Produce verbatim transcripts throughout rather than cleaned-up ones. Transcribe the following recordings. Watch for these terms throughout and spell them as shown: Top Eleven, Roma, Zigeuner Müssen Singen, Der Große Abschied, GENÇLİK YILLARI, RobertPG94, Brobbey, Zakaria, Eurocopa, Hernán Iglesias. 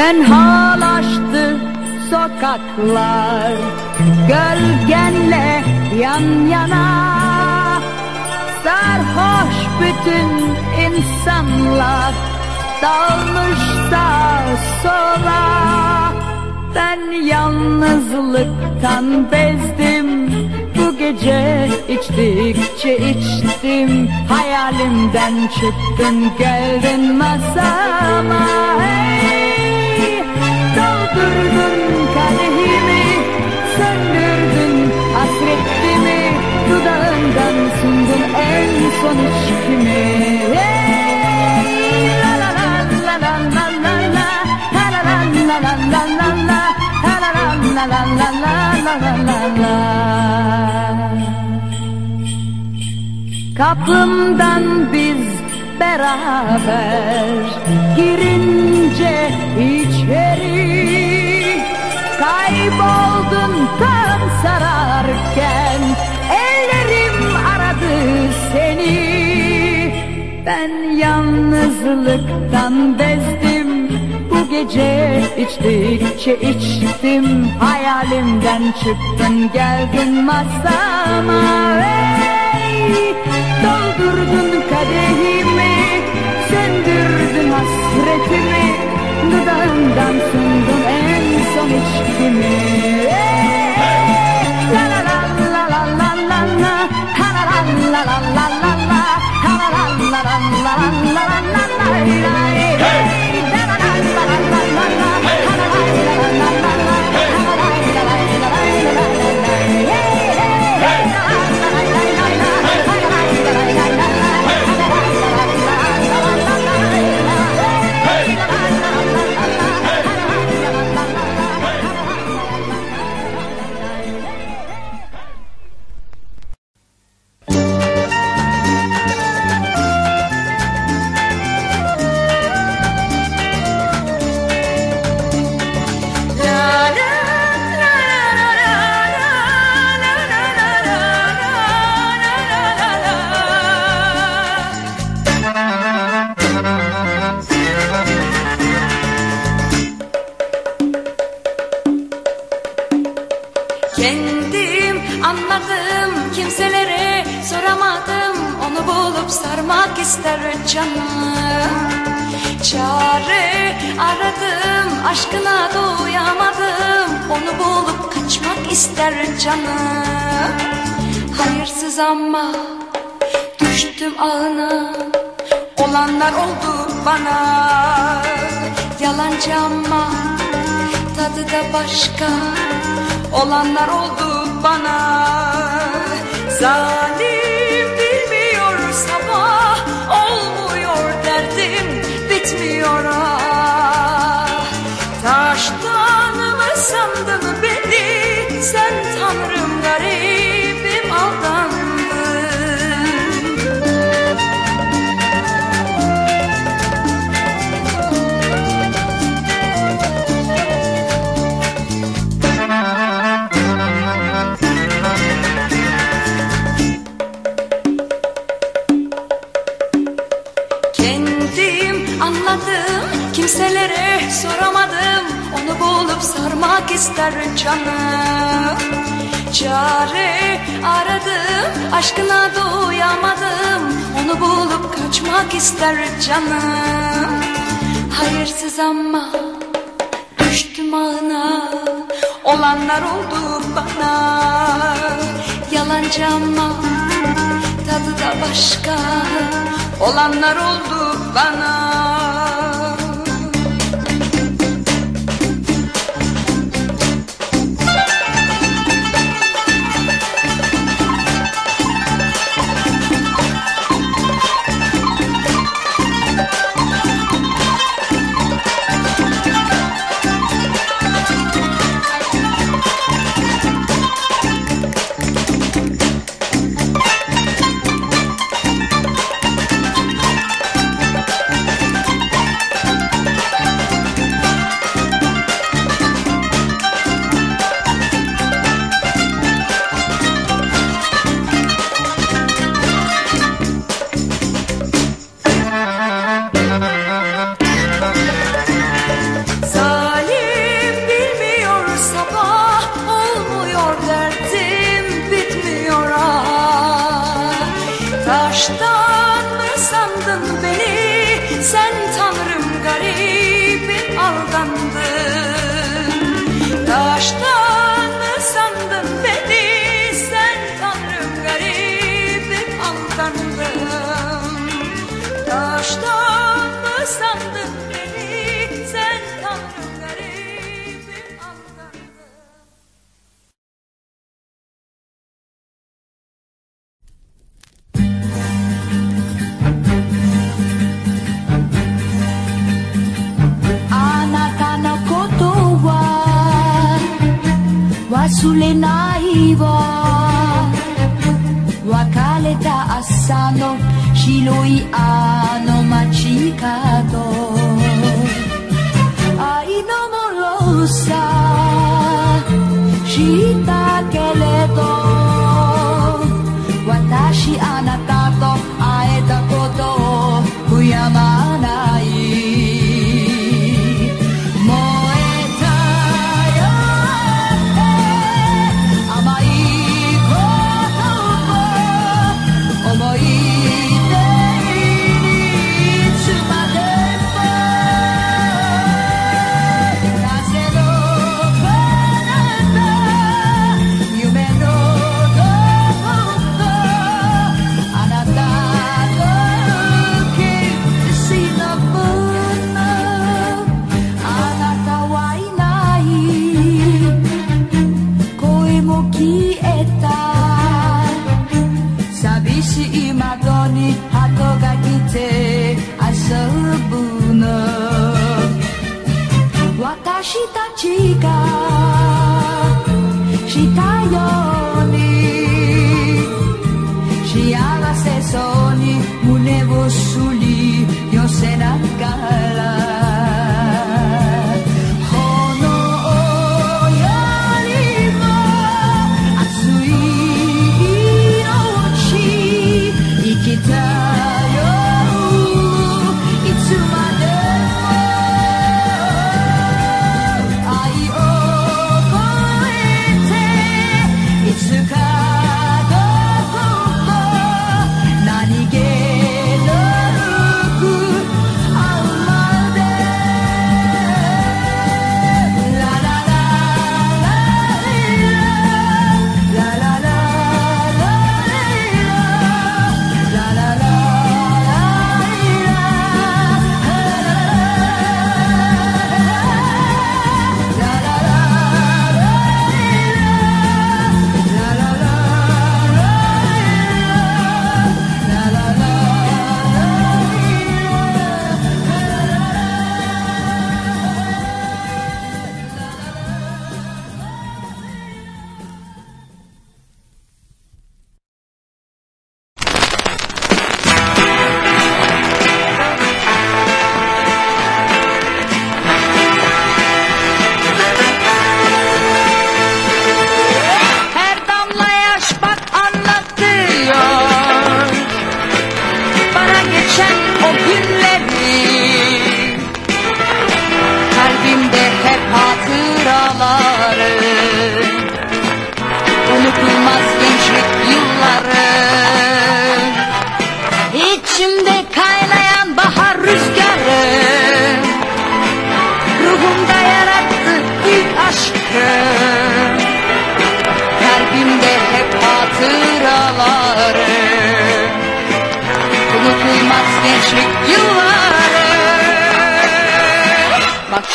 Sen ağlaştı sokaklar, gölgenle yan yana. Sarhoş bütün insanlar, dalmış sağa sola. Ben yalnızlıktan bezdim, bu gece içtikçe içtim. Hayalimden çıktın, geldin masama. Hey, doldurdun kadehimi, söndürdün hasretimi. Dudağından sundun en son içkimi. Kapımdan biz beraber girince içeri, kayboldun tam sararken, ellerim aradı seni. Ben yalnızlıktan bezdim, bu gece içtikçe içtim. Hayalimden çıktın, geldin masama. Hey, doldurdun kadehimi, söndürdün hasretimi. Dudağımdan sundun en son içkimi. Hey, la la la la la la la la, ha la la la la la la la, ha la la la la la la la la la. Hey, la la la la la la la la, ha la la la la la la, ha la la la la la la la. Canım, hayırsız ama düştüm ağına, olanlar oldu bana. Yalancı ama tadı da başka, olanlar oldu bana. Zalim bilmiyor sabah, olmuyor derdim bitmiyor ah. Taştan mı sandın beni? Sen tanrım garibim aldandım. Kendim anladım, kimselere soramadım. Onu bulup sarmak ister canım. Çare aradım, aşkına doyamadım. Onu bulup kaçmak ister canım. Hayırsız ama düştüm ağına, olanlar oldu bana. Yalancı ama tadı da başka, olanlar oldu bana. Sulenaiva wakaleta asano shiroi ano machikado aino morosa shita keleto watashi anata to aeta koto kuyamanai.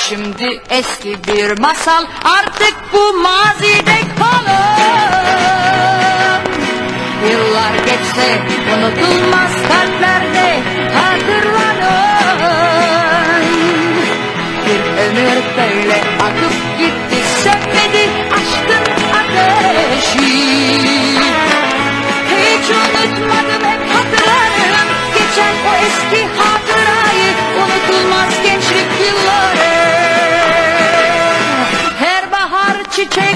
Şimdi eski bir masal, artık bu mazide kalır. Yıllar geçse unutulmaz, kalplerde hatırlanır. Bir ömür böyle akıp gitti, sönmedi aşkın ateşi. Hiç unutmadım, hep hatırlarım geçen o eski hatırayı. Unutulmaz gençlik yılları. Çiçek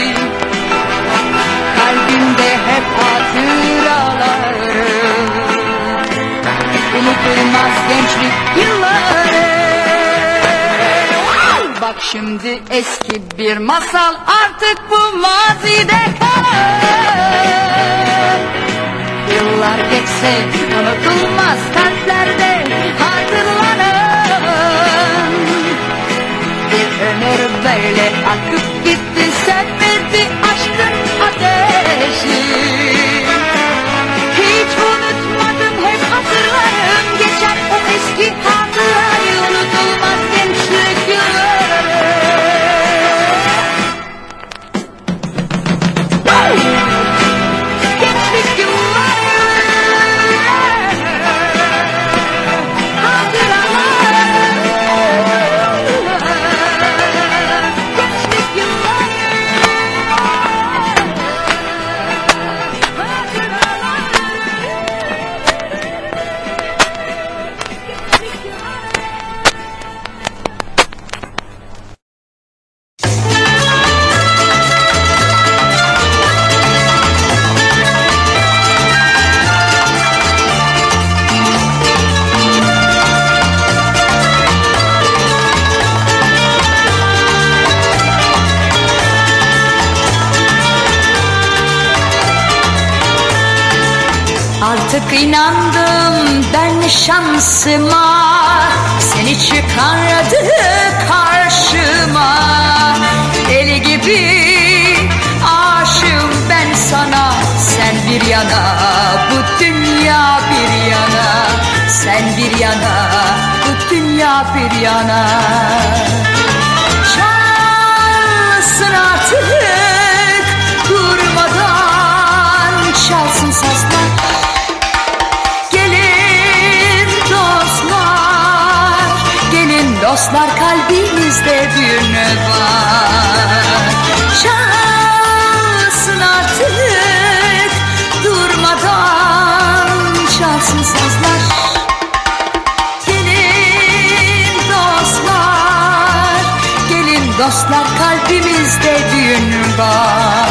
Kalbimde hep hatıraları, unutulmaz gençlik yılları. Bak şimdi eski bir masal, artık bu mazide kalır. Yıllar geçse unutulmaz, kalplerde hatırlanır. Bir ömür böyle akıp gitti, sevmedi aşkın ateşi. artık inandım ben şansıma, seni çıkardı karşıma. Deli gibi aşığım ben sana, sen bir yana bu dünya bir yana, sen bir yana bu dünya bir yana. Çalsın artık durmadan, çalsın sazlar. Dostlar kalbimizde bir ne var? Çalsın artık durmadan, çalsın sazlar. Gelin dostlar, gelin dostlar kalbimizde bir ne var?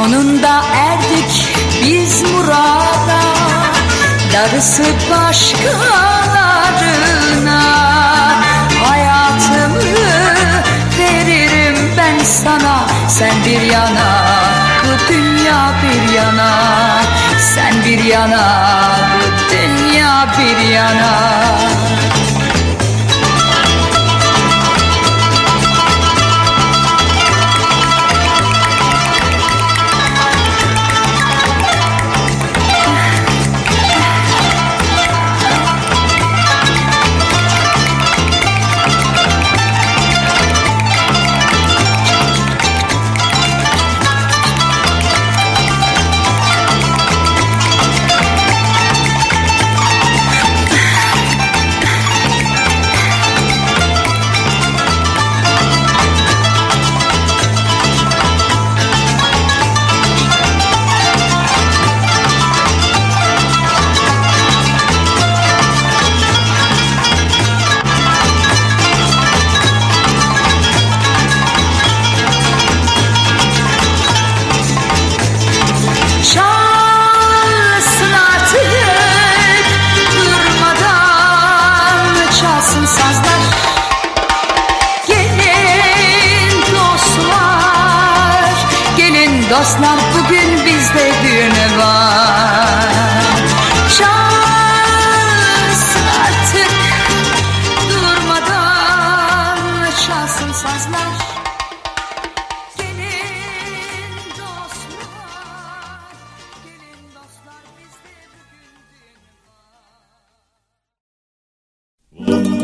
Sonunda erdik biz murada, darısı başkalarına. Hayatımı veririm ben sana, sen bir yana bu dünya bir yana, sen bir yana bu dünya bir yana. Dostlar bugün bizde düğün var. Çalsın artık durmadan, çalsın sazlar. Gelin dostlar, gelin dostlar bizde bugün düğün var.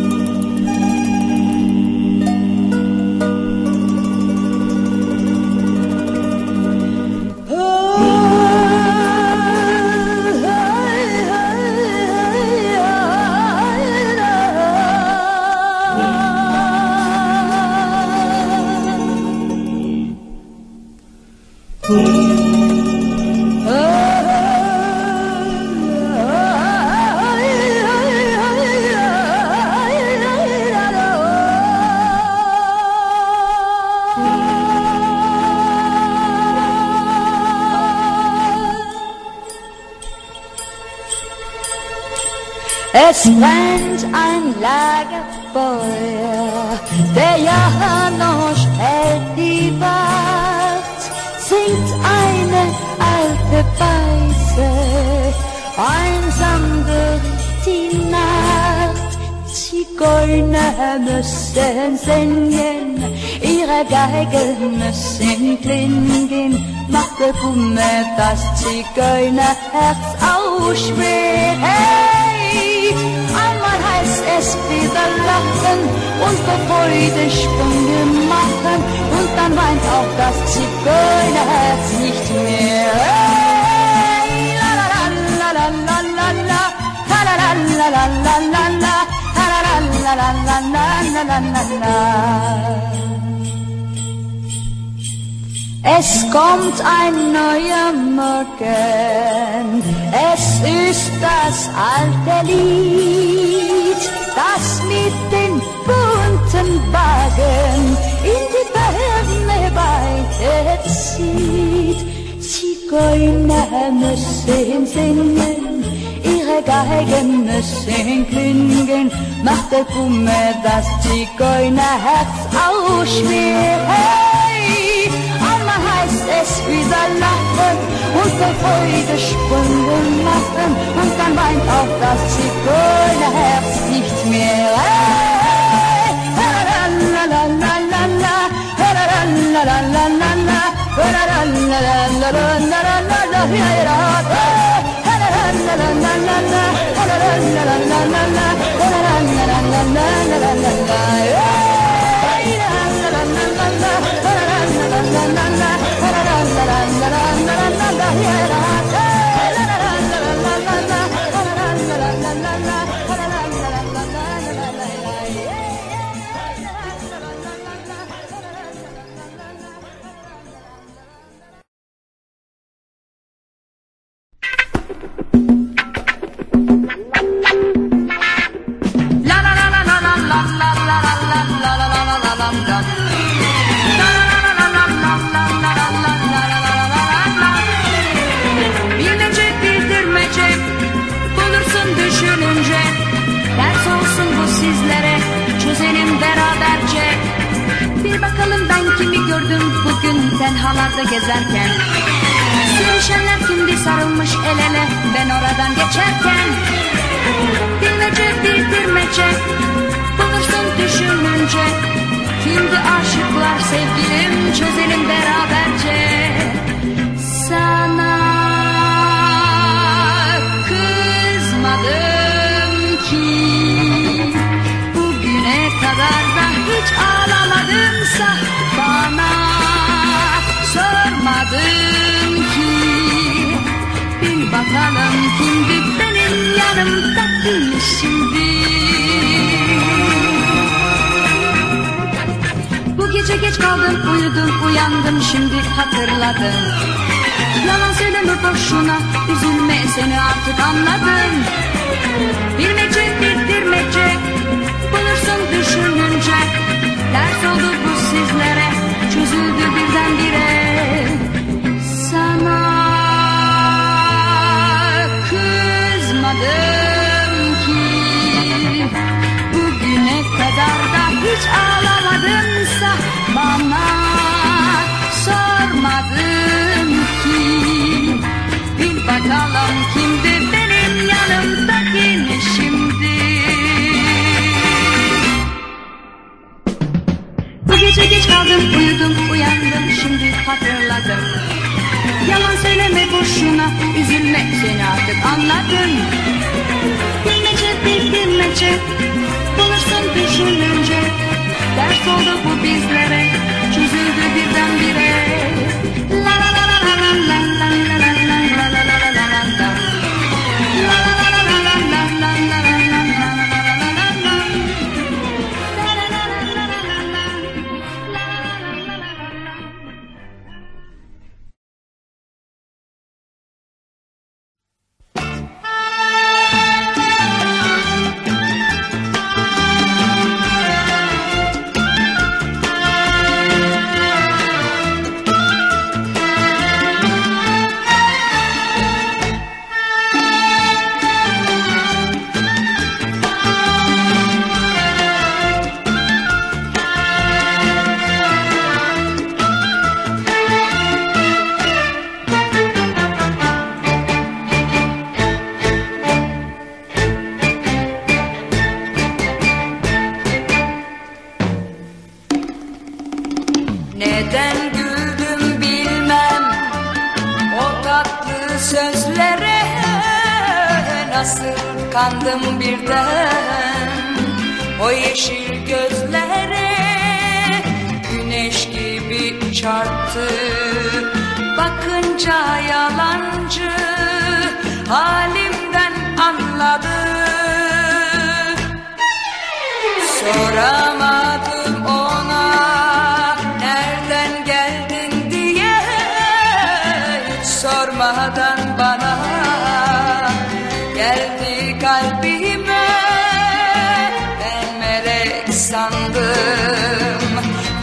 Es brennt ein Lagerfeuer, der Janosch hält die Wacht, singt eine alte Weise, einsam durch die Nacht. Zigeuner müssen singen, ihre Geigen müssen klingen, macht der Bumme das Zigeunerherz aufschwirren. Einmal heißt es wieder lachen und vor Freude Sprünge machen, und dann weint auch das Zigeunerherz nicht mehr. Es kommt ein neuer Morgen, es ist das alte Lied, das mit den bunten Wagen Zigeuner müssen singen, ihre Geigen müssen klingen, macht der Kummer das Zigeunerherz auch schwer. Hey, einmal heißt es wieder lachen und der Freude Sprünge machen, und dann weint auch das Zigeunerherz nicht mehr. Hey, la la la la la, la la la la Tenhalarda gezerken sevişenler kimdi sarılmış el ele, ben oradan geçerken bilmece bildirmece buluştum düşününce, kimdi aşıklar sevgilim, çözelim beraberce. Sana kızmadım ki bugüne kadar da hiç ağlamadımsa, bana sormadım ki bil bakalım kimdi benim yanımda değil şimdi. Bu gece geç kaldım, uyudum, uyandım, şimdi hatırladım. Yalan söyleme boşuna, üzülme, seni artık anladım. Bilmece bildirmece bulursun düşününce, ders oldu bu sizlere, çözüldü birdenbire. Kızmadım ki bugüne kadar da hiç ağlamadımsa, bana sormadım ki bil bakalım kimdi benim yanımdaki şimdi. Bu gece geç kaldım, uyudum, uyandım, şimdi hatırladım. Yalan söyleme boşuna, üzülme, seni artık anladım. Bilmece bildirmece bulursun düşününce, ders oldu bu bizlere, çözüldü birdenbire. La la la la la la la la la la la la la la la. La la la la la la la la la la la la. Kandım birden o yeşil gözlere, güneş gibi çarptı bakınca yalancı, halimden anladı. Soramadım ona nereden geldin diye, hiç sormadan bana geldi kalbime, ben melek sandım,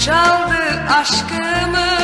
çaldı aşkımı,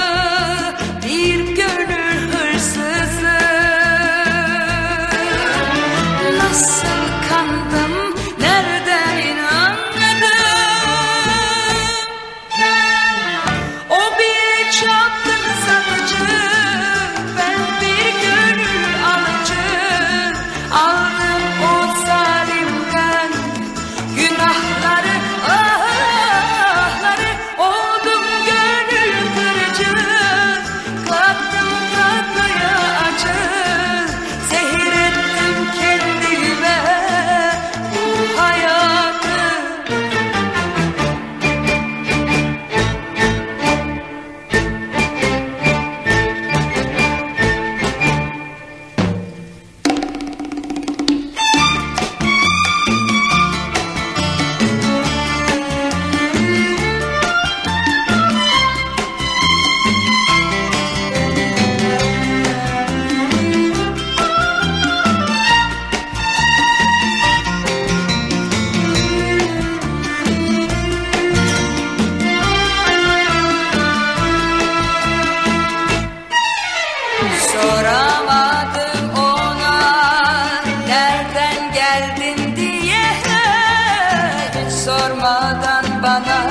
sormadan bana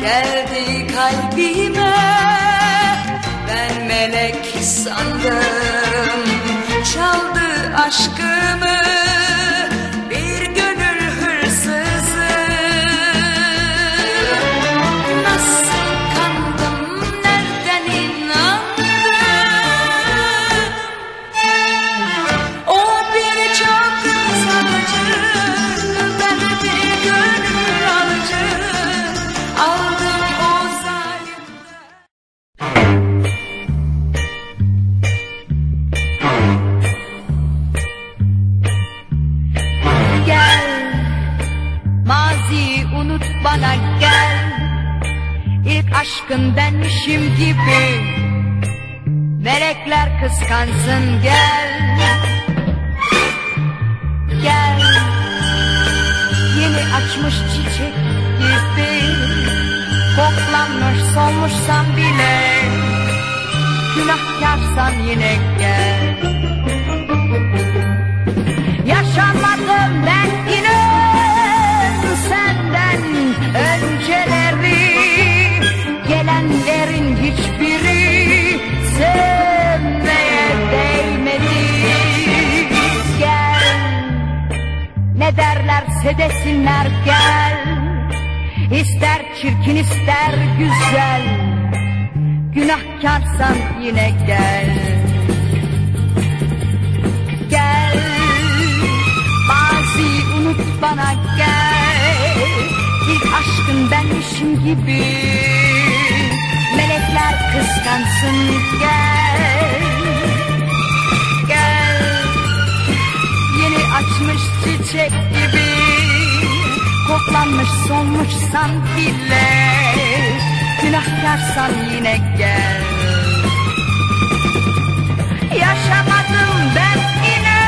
geldi kalbime. Ben melek sandım, çaldı aşkımı bir gönül hırsızı. Nasıl kandım, nereden inandım? O biri çok sancı, ben bir gönül alıcı, aldım o zalimden. Bana gel, ilk aşkın benmişim gibi, melekler kıskansın. Gel, gel, yeni açmış çiçek gibi, koklanmış solmuşsan bile, günahkarsan yine gel. Yaşamadım ben yine senden önceleri, gelenlerin hiçbiri sevmeye değmedi. Gel, ne derlerse desinler gel, ister çirkin ister güzel, günahkarsan yine gel. Gel, maziyi unut bana gel, aşkın benmişim gibi, melekler kıskansın. Gel, gel, yeni açmış çiçek gibi, koklanmış solmuşsan bile, günahkarsan yine gel. Yaşamadım ben yine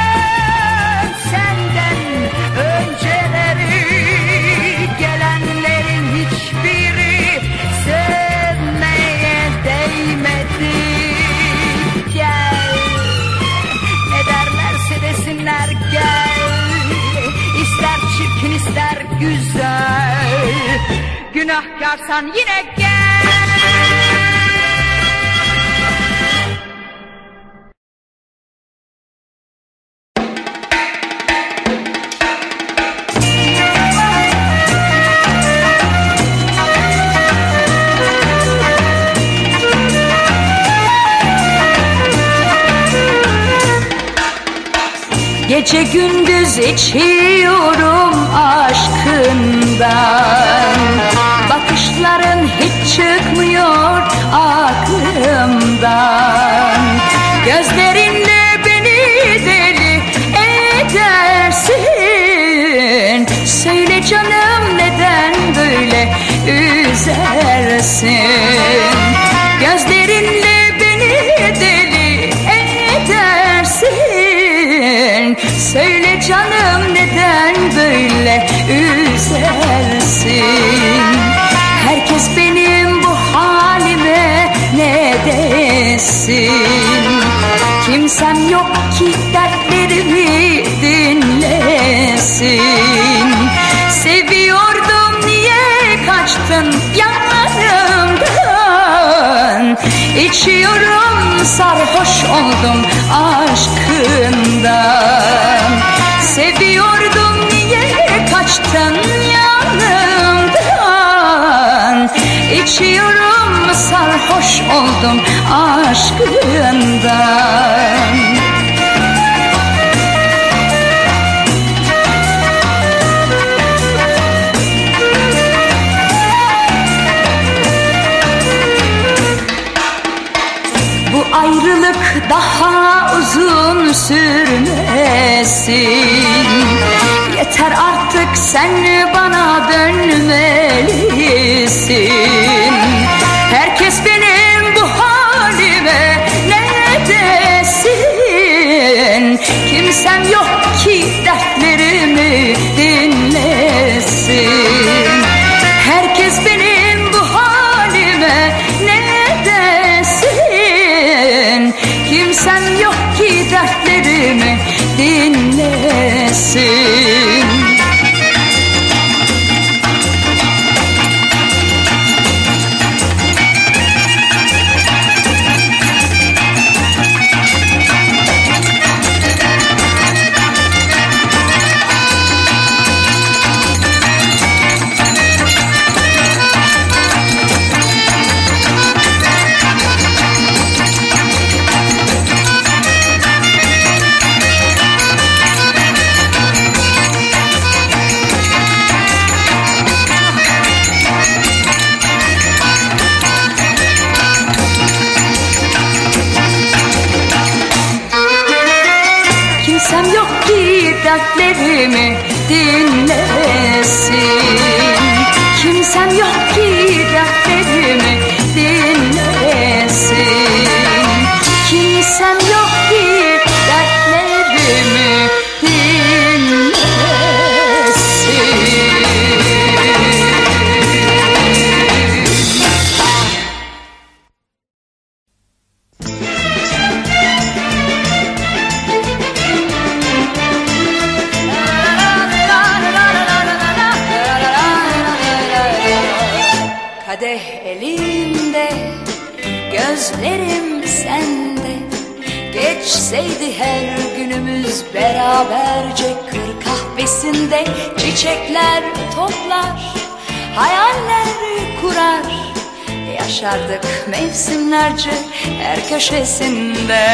senden önceleri, gelenlerin hiçbiri sevmeye değmedi. Gel, ne derlerse desinler gel, İster çirkin ister güzel, günahkarsan yine gel. Gece gündüz içiyorum aşkından, bakışların hiç çıkmıyor aklımdan. Gözlerinle beni deli edersin, söyle canım neden böyle üzersin? Gözlerinle beni deli edersin, söyle canım neden böyle üzersin? Herkes benim bu halime ne desin? Kimsem yok ki dertlerimi dinlesin. Seviyordum, niye kaçtın yanlarımdan? İçiyorum, sarhoş oldum aşkından. Seviyordum, niye kaçtın yanımdan? İçiyorum, sarhoş oldum aşkından. Ayrılık daha uzun sürmesin, yeter artık sen bana dönmelisin. Herkes benim bu halime ne desin? Kimsem yok ki dertlerimi dinlesin. Herkes benim bu halime ne desin? Kimsem yok ki dertlerimi dinlesin. sen yok ki dertlerimi dinlesin. Kimsem yok ki dertlerimi dinlesin. Kadeh elimde, gözlerim sende. Geçseydi her günümüz beraberce kır kahvesinde, çiçekler toplar, hayaller kurar, yaşardık mevsimlerce her köşesinde.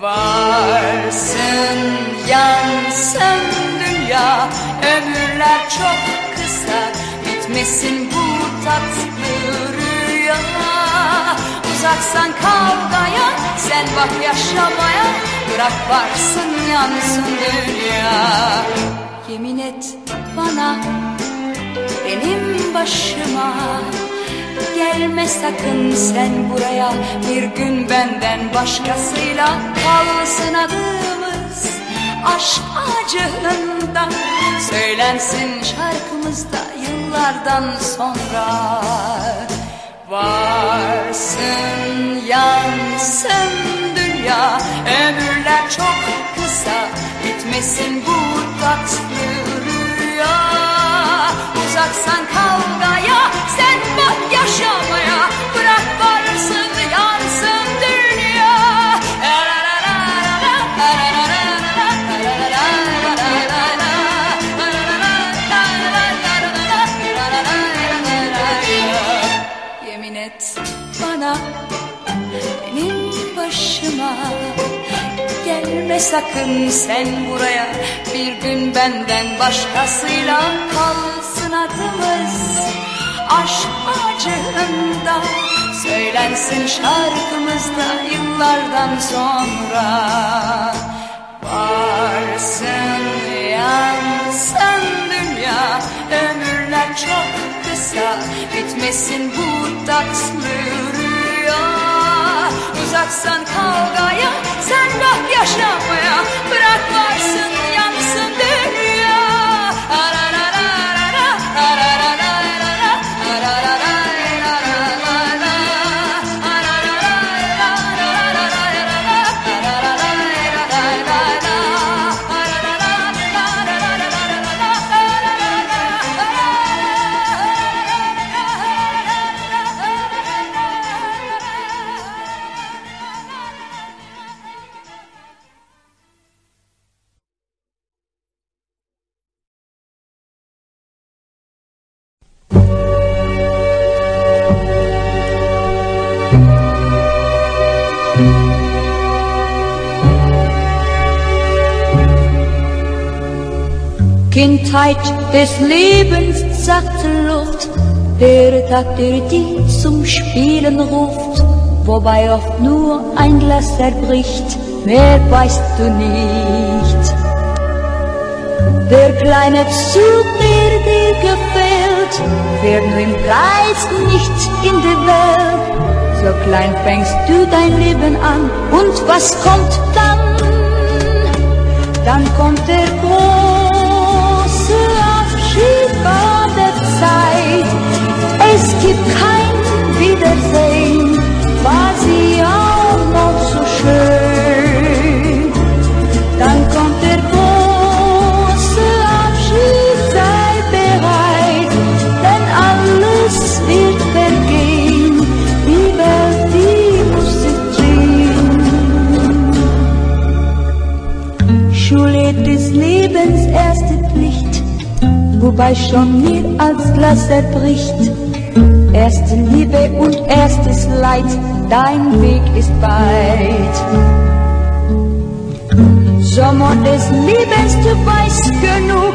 Varsın yansın dünya, ömürler çok kısa, bitmesin bu tatlı rüya. Uzaksan kavgaya, sen bak yaşamaya, bırak varsın yansın dünya. Yemin et bana, benim başıma gelme sakın sen buraya. Bir gün benden başkasıyla kalsın adımız aşk acığında, söylensin şarkımızda yıllardan sonra. Varsın yansın dünya, ömürler çok kısa, bitmesin bu tatlı rüya. Uzaksan kavgaya, sen bak yaşamaya, bırak varsın yansın dünya. Yemin et bana, benim başıma gelme sakın sen buraya. Bir gün benden başkasıyla kalsın adımız aşk acığında, söylensin şarkımızda yıllardan sonra. Varsın yansın dünya, ömürler çok kısa, bitmesin bu tatlı rüya. Uzaksan kavgaya, sen bak yaşamaya, bırak varsın yansın dünya. Kindheit des Lebens, sachte Luft, der Tag, der dich zum Spielen ruft, wobei oft nur ein Glas zerbricht, mehr weißt du nicht. Der kleine Zug, der dir gefällt, fährt nur im Kreis, nicht in die Welt. So klein fängst du dein Leben an, und was kommt dann? Dann kommt der Große Abschied der Zeit, es gibt kein Wiedersehen, war sie auch noch so schön. Dann kommt der große Abschied, sei bereit, denn alles wird vergehen, die Welt, die Musik drin. Schule des Lebens erste Pflicht, wobei schon nie als Glas zerbricht. Erste Liebe und erstes Leid, dein Weg ist weit. Sommer des Lebens, du weißt genug,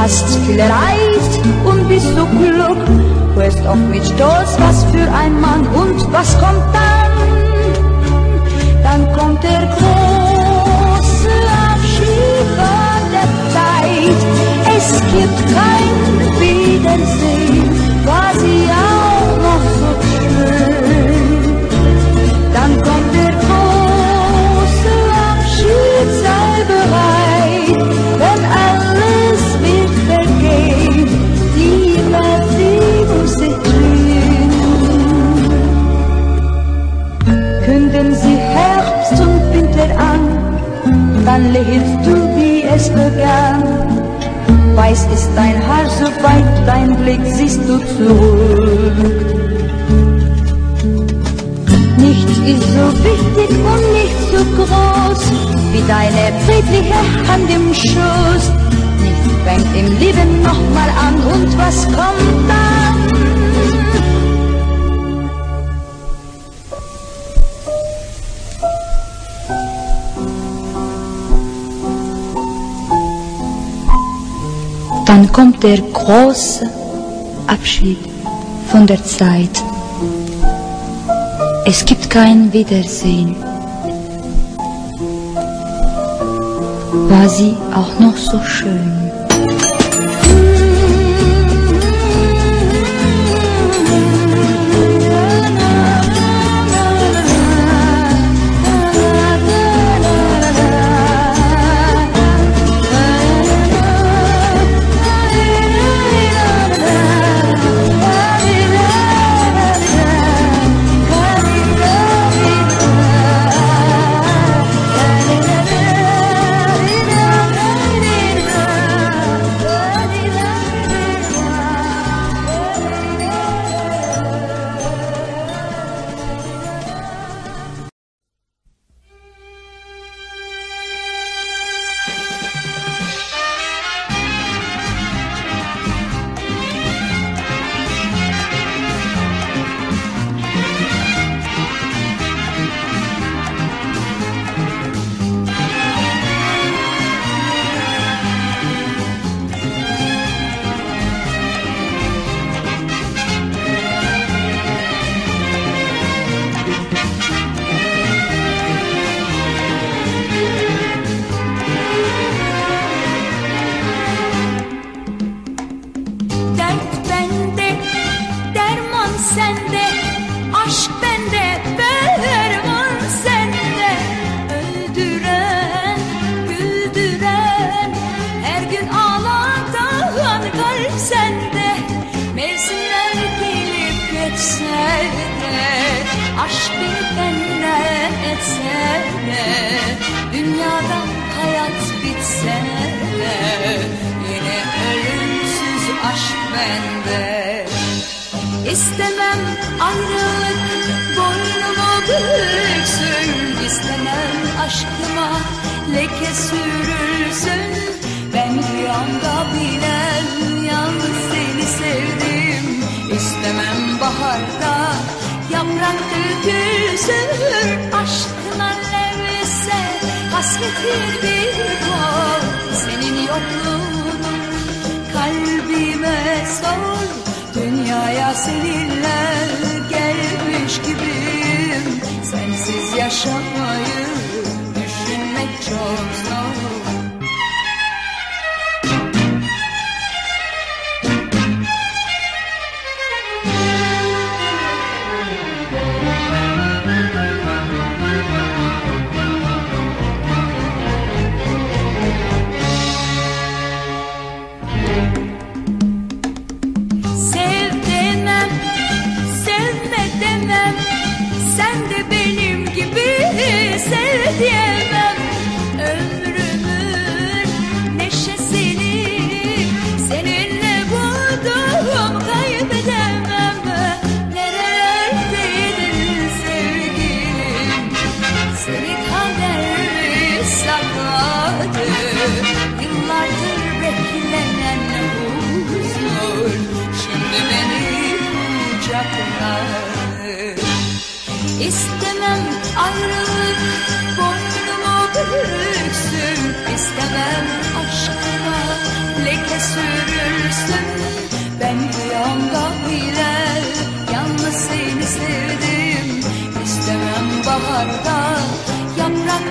hast viel erreicht und bist so klug. Hörst auch mit Stolz, was für ein Mann, und was kommt dann? Dann kommt der große Abschied von der Zeit. Es gibt kein Wiedersehen. Dann lächelst du, wie es begann. Weiß ist dein Haar so weit, dein Blick siehst du zurück. Nichts ist so wichtig und nicht so groß, wie deine friedliche Hand im Schoß. Nichts fängt im Leben nochmal an, und was kommt dann? Dann kommt der große Abschied von der Zeit. Es gibt kein Wiedersehen. War sie auch noch so schön? Yaprak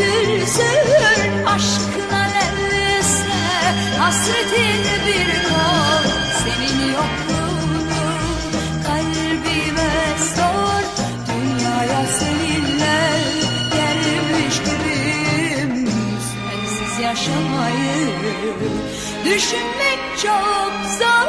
dökülsün aşkına, neredeyse hasret. hasretinde bir kal, senin yokluğunu kalbime sor. Dünyaya seninle gelmiş gibiyim, sensiz yaşamayı düşünmek çok zor.